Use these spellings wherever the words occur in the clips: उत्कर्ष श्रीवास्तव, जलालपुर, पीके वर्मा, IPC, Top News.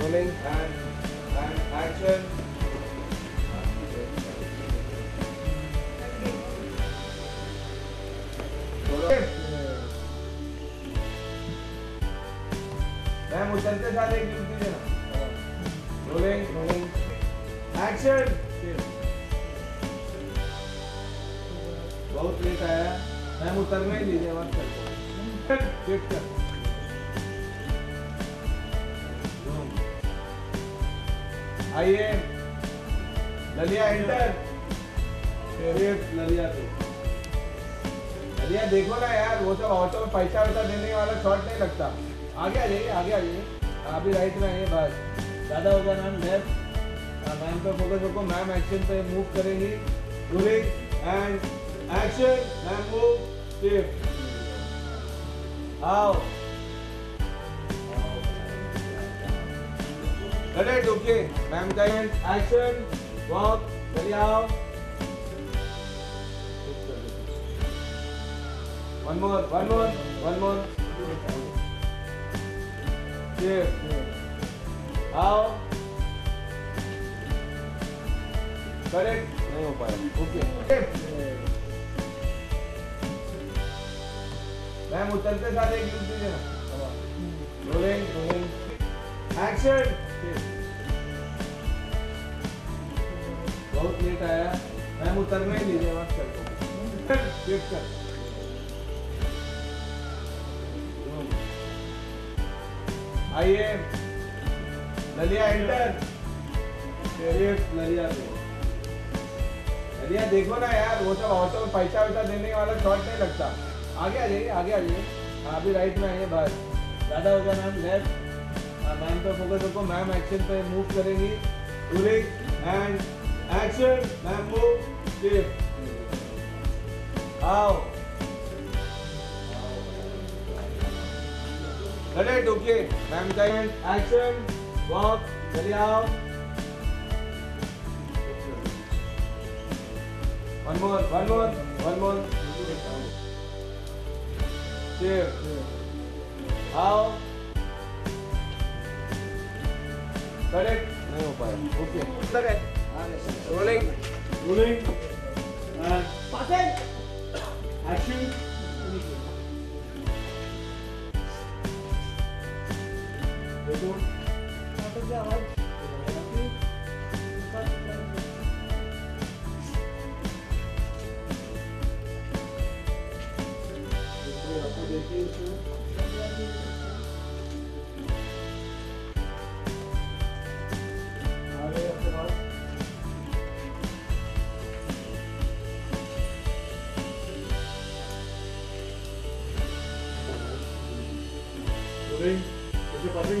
Rolling and action. Ma'am उस चलते साथ एक ड्यूटी देना. Rolling action. बहुत लेट आया मैम, उतरने ही दीजिए मत कर. चेक कर. आइए ललिया एंटर. फेवरेट ललिया तो ललिया देखो ना यार, वो सब ऑटो में पैसा वैसा देने वाला शॉर्ट नहीं लगता. आगे आ जाइए, आगे आ जाइए. अभी राइट में आइए बस. ज़्यादा होगा मैम लेफ्ट. मैम पे फोकस रखो. मैम एक्शन पे मूव करेंगी. Rolling and action. Ma'am move step. आओ करेक्ट. ओके मैम का एक्शन. वॉक चलिए आओ. वन मोर आओ. करेक्ट नहीं हो पाया. ओके मैम उतरते साथ एक यूज दीजिए. Rolling action. बहुत लेट आया मैम, उतरने ही दीजिए मत कर. चेक कर. आइए ललिया एंटर. फेवरेट ललिया तो ललिया देखो ना यार, वो सब ऑटो में पैसा वैसा देने वाला शॉर्ट नहीं लगता. आगे आ जाइए, आगे आ जाइए. अभी राइट में आइए बस. ज़्यादा होगा मैम लेफ्ट. मैम पे फोकस रखो. मैम एक्शन पे मूव करेंगी. Rolling and action. Ma'am move step. आओ करेक्ट. ओके मैम का एक्शन. वॉक चलिए आओ. One more step. आओ करेक्ट नहीं हो पाया. ओके उधर है. रोलिंग पास एक्शन. देखो तो क्या आवाज. देखिए Is your passing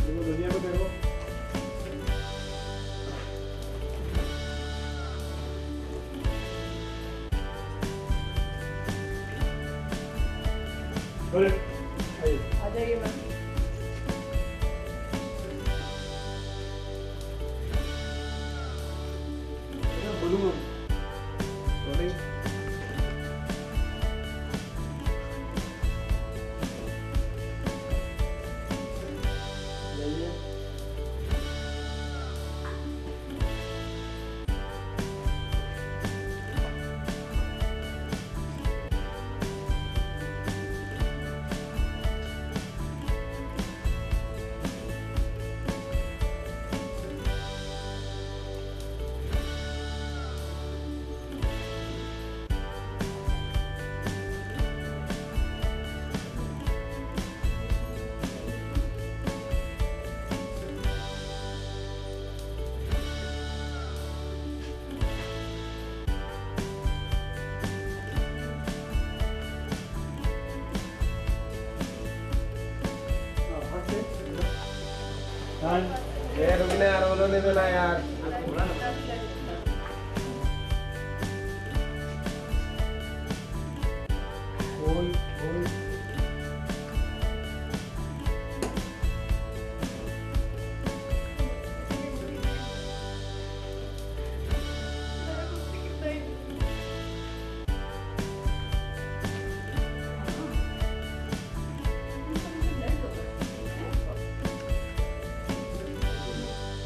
देखो दुनिया में देखो. अरे आ जाइए मैम. अरे बोलूं मैम. रोलिंग जाइए.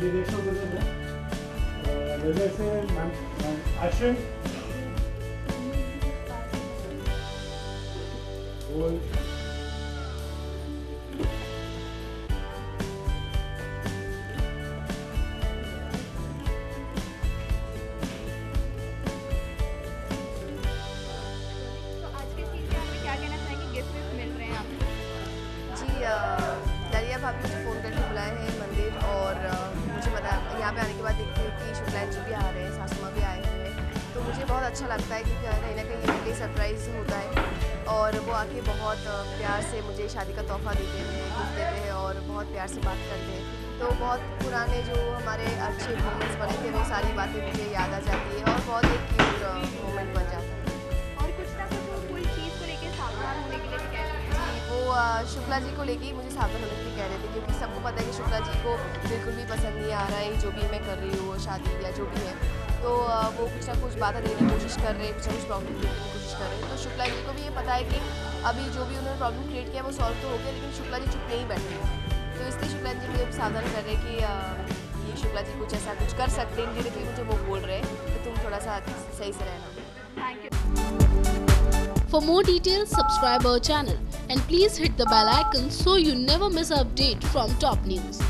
Direction of the resolution action hold. भाभी मुझे फ़ोन करके बुलाए हैं मंदिर और मुझे पता यहाँ पे आने के बाद देखती हूँ कि शुक्ला जी भी आ रहे हैं, सासू माँ भी आए हुए हैं, तो मुझे बहुत अच्छा लगता है क्योंकि कहीं ना कहीं मेरे लिए सरप्राइज़ होता है और वो आके बहुत प्यार से मुझे शादी का तोहफा देते हैं, गिफ्ट देते हैं और बहुत प्यार से बात करते हैं। तो बहुत पुराने जो हमारे अच्छे मोमेंट्स बने थे वो सारी बातें मुझे याद आ जाती है और बहुत एक क्यूट मोमेंट बन जाता है। और कुछ ना कुछ कोई चीज़ को लेकर सावधान होने के लिए शुक्ला जी को लेके मुझे सावधान होने के लिए कह रहे थे क्योंकि सबको पता है कि शुक्ला जी को बिल्कुल भी पसंद नहीं आ रहा है जो भी मैं कर रही हूँ, शादी या जो भी है, तो वो कुछ ना कुछ बाधा देने की कोशिश कर रहे हैं, कुछ ना कुछ प्रॉब्लम देने की कोशिश कर रहे हैं। तो शुक्ला जी को भी ये पता है कि अभी जो भी उन्होंने प्रॉब्लम क्रिएट किया वो सॉल्व तो हो गया, लेकिन शुक्ला जी चुप नहीं बैठे, तो इसलिए शुक्ला जी मुझे सावधान कर रहे हैं कि ये शुक्ला जी कुछ ऐसा कुछ कर सकते हैं, डायरेक्टली मुझे वो बोल रहे हैं कि तुम थोड़ा सा सही से रहना। Thank you. For more details, subscribe our channel and please hit the bell icon so you never miss an update from Top News.